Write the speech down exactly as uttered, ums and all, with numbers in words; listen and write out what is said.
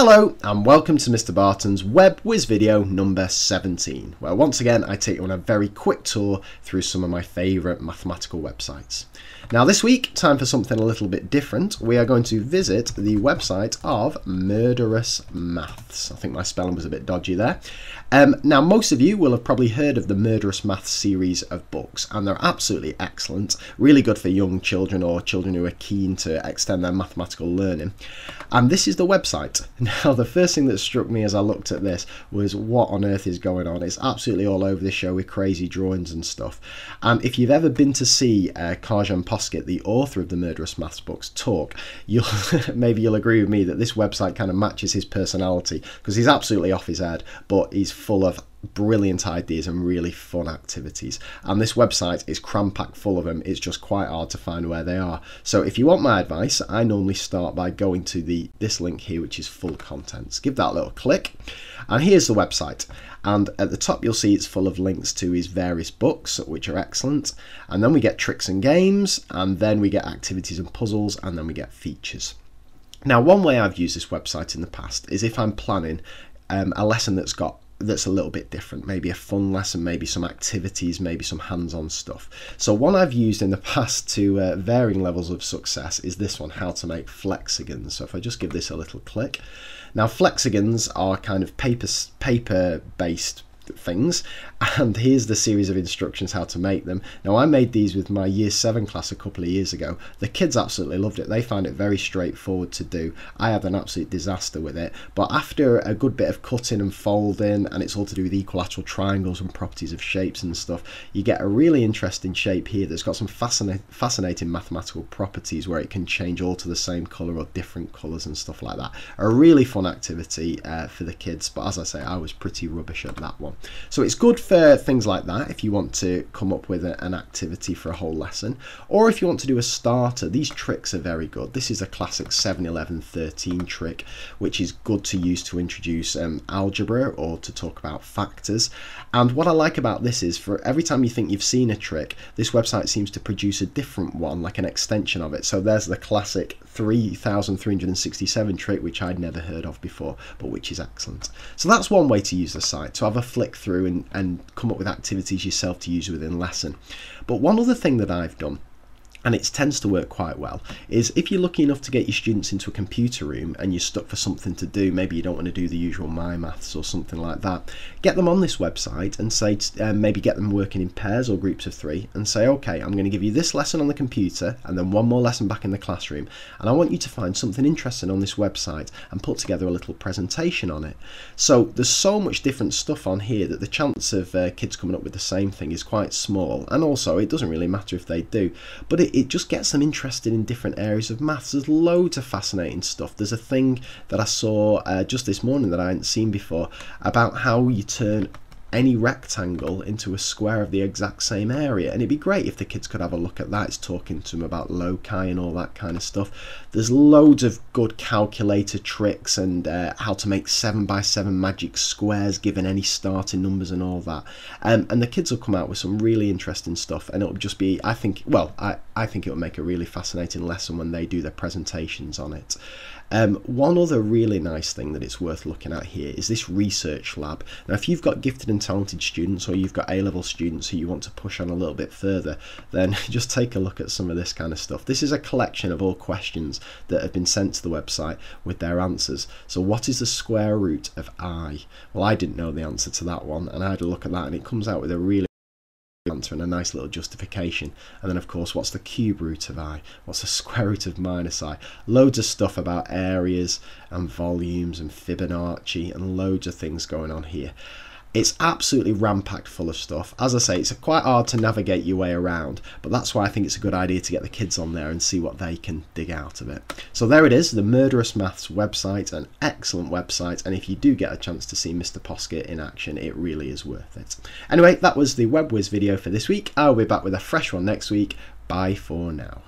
Hello and welcome to Mister Barton's Web Whiz video number seventeen, where once again I take you on a very quick tour through some of my favourite mathematical websites. Now this week, time for something a little bit different. We are going to visit the website of Murderous Maths. I think my spelling was a bit dodgy there. Um, now most of you will have probably heard of the Murderous Maths series of books, and they're absolutely excellent, really good for young children or children who are keen to extend their mathematical learning. And this is the website. Now, the first thing that struck me as I looked at this was what on earth is going on. It's absolutely all over the show with crazy drawings and stuff. And if you've ever been to see uh, Kjartan Poskitt, the author of the Murderous Maths books, talk, you'll maybe you'll agree with me that this website kind of matches his personality, because he's absolutely off his head, but he's full of brilliant ideas and really fun activities, and this website is cram-packed full of them. It's just quite hard to find where they are. So if you want my advice, I normally start by going to the this link here, which is full contents. Give that a little click, and here's the website, and at the top you'll see it's full of links to his various books, which are excellent, and then we get tricks and games, and then we get activities and puzzles, and then we get features. Now, one way I've used this website in the past is if I'm planning um, a lesson that's got that's a little bit different, maybe a fun lesson, maybe some activities, maybe some hands-on stuff. So one I've used in the past to uh, varying levels of success is this one, how to make flexigans. So if I just give this a little click. Now, flexigans are kind of paper paper-based things, and here's the series of instructions how to make them. Now, I made these with my year seven class a couple of years ago. The kids absolutely loved it. They found it very straightforward to do. I had an absolute disaster with it, but after a good bit of cutting and folding, and it's all to do with equilateral triangles and properties of shapes and stuff, you get a really interesting shape here that's got some fascinating fascinating mathematical properties where it can change all to the same color or different colors and stuff like that. A really fun activity uh, for the kids, but as I say, I was pretty rubbish at that one. So it's good for things like that if you want to come up with a, an activity for a whole lesson, or if you want to do a starter. These tricks are very good. This is a classic seven eleven thirteen trick, which is good to use to introduce um, algebra or to talk about factors. And what I like about this is, for every time you think you've seen a trick, this website seems to produce a different one, like an extension of it. So there's the classic three thousand three hundred sixty-seven trick, which I'd never heard of before, but which is excellent. So that's one way to use the site, to have a flick through and, and come up with activities yourself to use within lesson. But one other thing that I've done, and it tends to work quite well, is if you're lucky enough to get your students into a computer room and you're stuck for something to do, maybe you don't want to do the usual MyMaths or something like that, get them on this website and say, uh, maybe get them working in pairs or groups of three and say, okay, I'm going to give you this lesson on the computer and then one more lesson back in the classroom, and I want you to find something interesting on this website and put together a little presentation on it. So there's so much different stuff on here that the chance of uh, kids coming up with the same thing is quite small, and also it doesn't really matter if they do, but it It just gets them interested in different areas of maths. There's loads of fascinating stuff. There's a thing that I saw uh, just this morning that I hadn't seen before about how you turn any rectangle into a square of the exact same area, and it'd be great if the kids could have a look at that. It's talking to them about loci and all that kind of stuff. There's loads of good calculator tricks and uh, how to make seven by seven magic squares given any starting numbers and all that, um, and the kids will come out with some really interesting stuff, and it'll just be, I think, well, I, I think it'll make a really fascinating lesson when they do their presentations on it. Um, one other really nice thing that it's worth looking at here is this research lab. Now, if you've got gifted and talented students, or you've got A-level students who you want to push on a little bit further, then just take a look at some of this kind of stuff. This is a collection of all questions that have been sent to the website with their answers. So what is the square root of I? Well, I didn't know the answer to that one, and I had a look at that, and it comes out with a really answer and a nice little justification. And then, of course, what's the cube root of I? What's the square root of minus I? Loads of stuff about areas and volumes and Fibonacci and loads of things going on here. It's absolutely ram-packed full of stuff. As I say, it's quite hard to navigate your way around, but that's why I think it's a good idea to get the kids on there and see what they can dig out of it. So there it is, the Murderous Maths website, an excellent website, and if you do get a chance to see Mister Poskitt in action, it really is worth it. Anyway, that was the Web Whiz video for this week. I'll be back with a fresh one next week. Bye for now.